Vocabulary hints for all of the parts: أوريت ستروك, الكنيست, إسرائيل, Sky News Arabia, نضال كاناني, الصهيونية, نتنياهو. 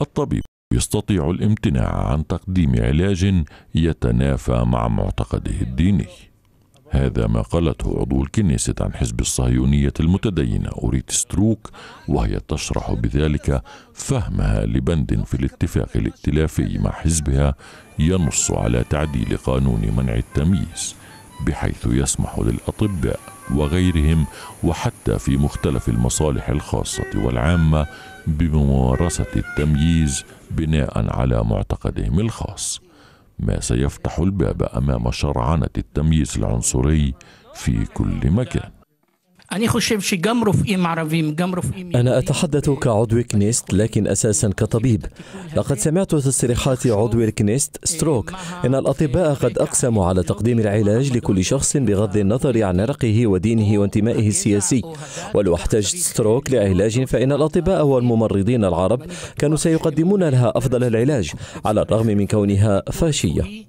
الطبيب يستطيع الامتناع عن تقديم علاج يتنافى مع معتقده الديني. هذا ما قالته عضو الكنيست عن حزب الصهيونية المتدينة أوريت ستروك، وهي تشرح بذلك فهمها لبند في الاتفاق الائتلافي مع حزبها ينص على تعديل قانون منع التمييز بحيث يسمح للأطباء وغيرهم وحتى في مختلف المصالح الخاصة والعامة بممارسة التمييز بناء على معتقدهم الخاص، ما سيفتح الباب أمام شرعنة التمييز العنصري في كل مكان. أنا أتحدث كعضو كنيست لكن أساسا كطبيب. لقد سمعت تصريحات عضو الكنيست ستروك إن الأطباء قد أقسموا على تقديم العلاج لكل شخص بغض النظر عن عرقه ودينه وانتمائه السياسي. ولو احتاج ستروك لعلاج فإن الأطباء والممرضين العرب كانوا سيقدمون لها أفضل العلاج على الرغم من كونها فاشية.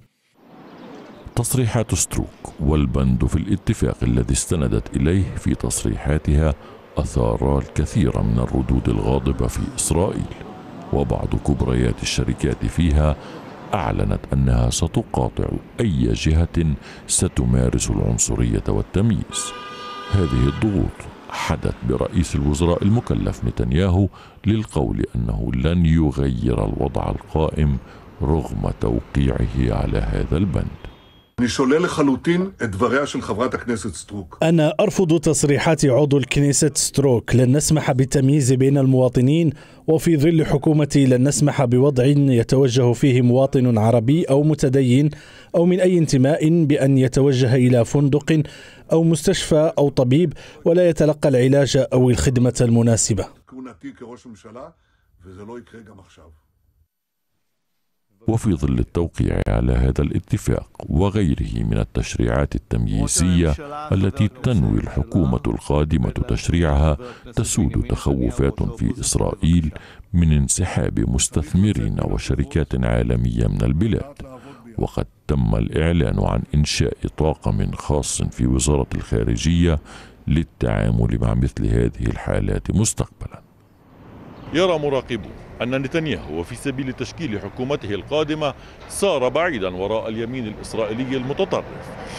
تصريحات ستروك والبند في الاتفاق الذي استندت إليه في تصريحاتها أثارا الكثير من الردود الغاضبة في إسرائيل، وبعض كبريات الشركات فيها أعلنت أنها ستقاطع أي جهة ستمارس العنصرية والتمييز. هذه الضغوط حدت برئيس الوزراء المكلف نتنياهو للقول أنه لن يغير الوضع القائم رغم توقيعه على هذا البند. أنا أرفض تصريحات عضو الكنيست ستروك. لن نسمح بالتمييز بين المواطنين، وفي ظل حكومتي لن نسمح بوضع يتوجه فيه مواطن عربي أو متدين أو من أي انتماء بأن يتوجه إلى فندق أو مستشفى أو طبيب ولا يتلقى العلاج أو الخدمة المناسبة. وفي ظل التوقيع على هذا الاتفاق وغيره من التشريعات التمييزية التي تنوي الحكومة القادمة تشريعها، تسود تخوفات في إسرائيل من انسحاب مستثمرين وشركات عالمية من البلاد. وقد تم الإعلان عن إنشاء طاقم خاص في وزارة الخارجية للتعامل مع مثل هذه الحالات مستقبلا. يرى مراقبون أن نتنياهو في سبيل تشكيل حكومته القادمة سار بعيدا وراء اليمين الإسرائيلي المتطرف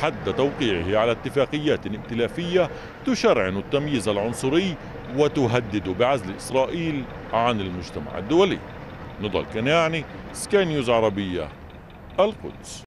حد توقيعه على اتفاقيات ائتلافية تشرعن التمييز العنصري وتهدد بعزل إسرائيل عن المجتمع الدولي. نضال كاناني، سكاي نيوز عربية، القدس.